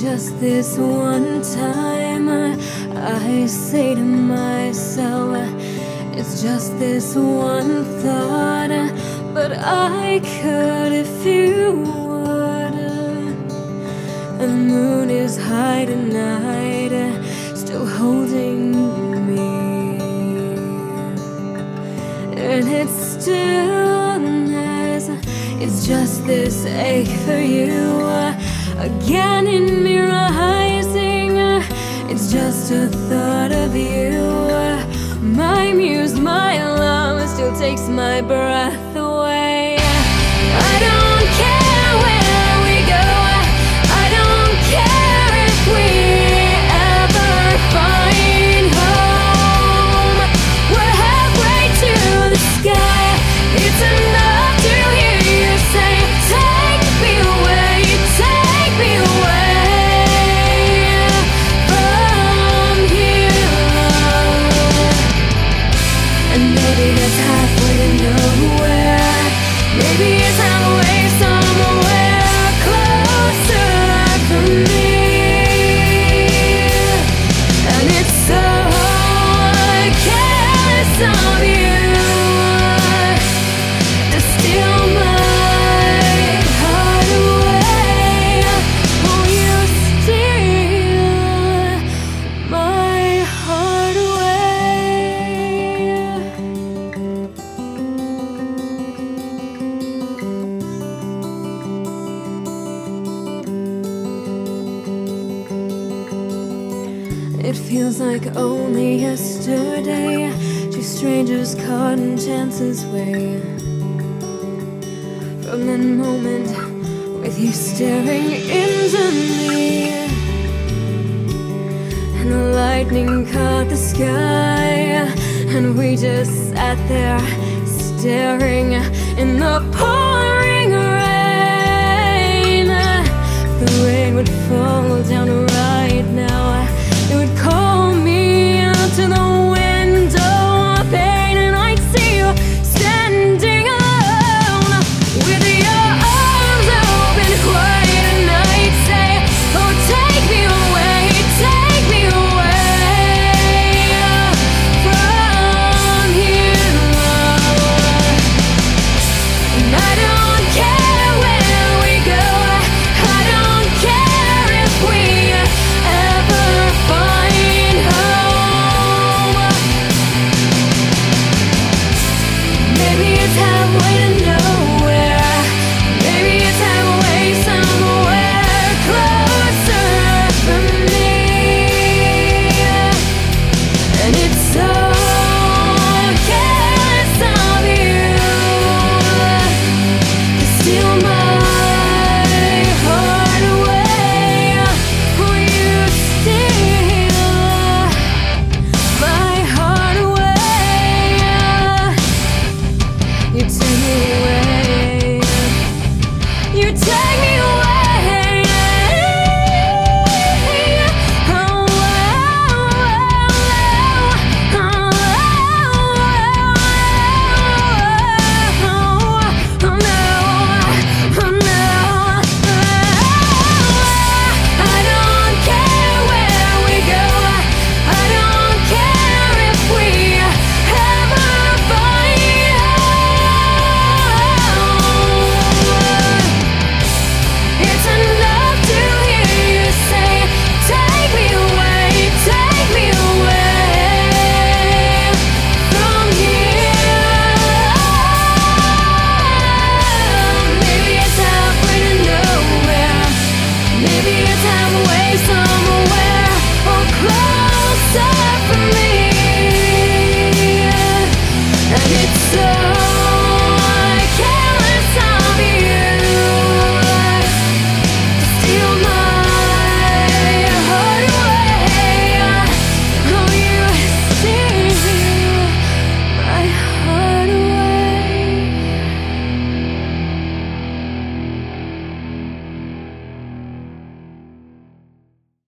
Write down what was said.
just this one time. I say to myself, it's just this one thought, but I could if you would. The moon is high tonight, still holding me, and it's stillness. It's just this ache for you, again in me rising. It's just a thought of you. My muse, my alarm still takes my breath away. I don't It feels like only yesterday, two strangers caught in chance's way. From that moment with you staring into me, and the lightning caught the sky, and we just sat there staring in the pouring rain. The rain would fall down